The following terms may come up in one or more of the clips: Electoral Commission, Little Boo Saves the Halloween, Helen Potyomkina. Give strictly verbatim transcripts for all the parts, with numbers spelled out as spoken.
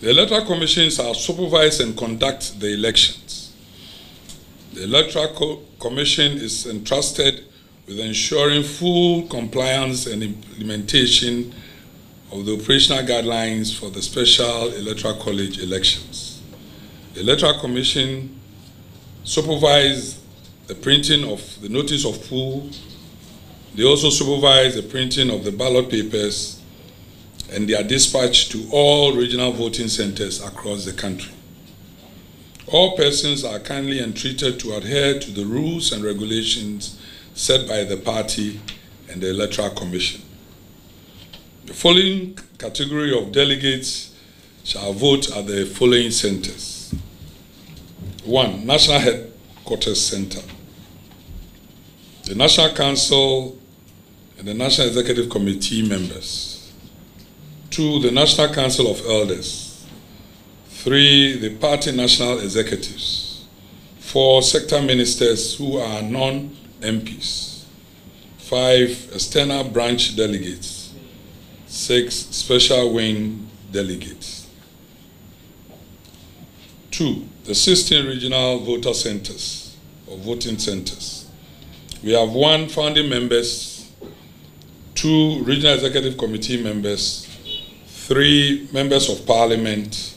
The electoral commissions are supervised and conduct the elections. The electoral Co commission is entrusted with ensuring full compliance and implementation of the operational guidelines for the special electoral college elections. The electoral commission supervises the printing of the notice of pool. They also supervise the printing of the ballot papers, and they are dispatched to all regional voting centers across the country. All persons are kindly entreated to adhere to the rules and regulations set by the party and the Electoral Commission. The following category of delegates shall vote at the following centers. One, National Headquarters Center. The National Council and the National Executive Committee members. Two, the National Council of Elders. Three, the party national executives. Four, sector ministers who are non-M Ps. Five, external branch delegates. Six, special wing delegates. Two, the sixteen regional voter centers or voting centers. We have one founding members, two regional executive committee members, three members of parliament,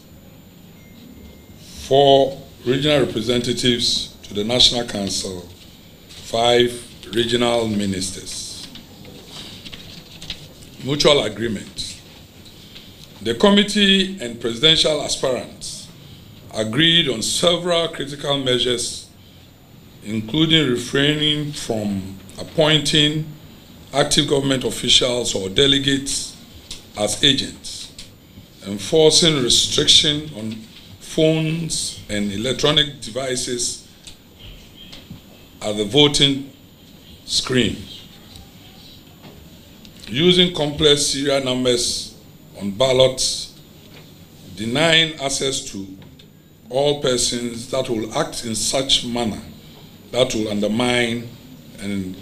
four regional representatives to the National Council, five regional ministers. Mutual agreement. The committee and presidential aspirants agreed on several critical measures, including refraining from appointing active government officials or delegates as agents, enforcing restriction on phones and electronic devices at the voting screen, using complex serial numbers on ballots, denying access to all persons that will act in such manner that will undermine and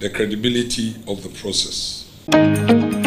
the credibility of the process.